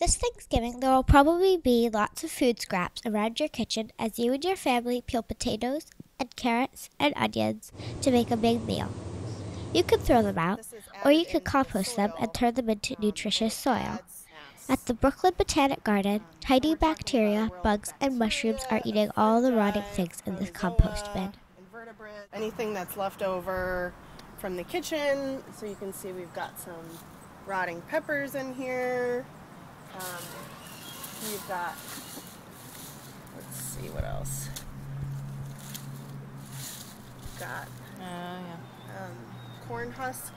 This Thanksgiving, there will probably be lots of food scraps around your kitchen as you and your family peel potatoes and carrots and onions to make a big meal. You could throw them out, or you could compost them and turn them into nutritious soil. At the Brooklyn Botanic Garden, tiny bacteria, bugs, and mushrooms are eating all the rotting things in this compost bin. Anything that's left over from the kitchen, so you can see we've got some rotting peppers in here. We've got, let's see what else. We've got corn husk.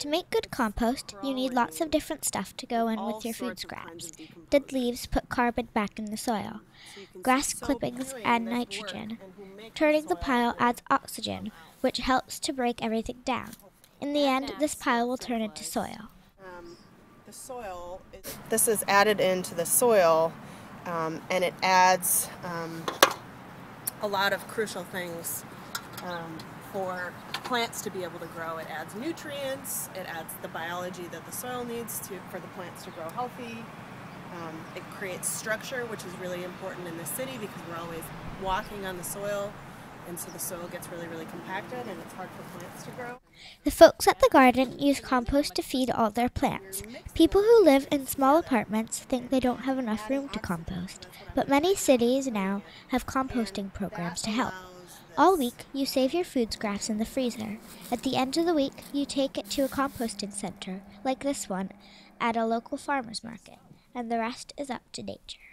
To make good compost, you need lots of different stuff to go in with your food scraps. Dead leaves put carbon back in the soil, grass clippings add nitrogen. Turning the pile adds oxygen, which helps to break everything down. In the end, this pile will turn into soil. This is added into the soil, and it adds a lot of crucial things for plants to be able to grow. It adds nutrients, it adds the biology that the soil needs for the plants to grow healthy. It creates structure, which is really important in the city because we're always walking on the soil, and so the soil gets really, really compacted and it's hard for plants to grow. The folks at the garden use compost to feed all their plants. People who live in small apartments think they don't have enough room to compost, but many cities now have composting programs to help. All week, you save your food scraps in the freezer. At the end of the week, you take it to a composting center, like this one, at a local farmer's market, and the rest is up to nature.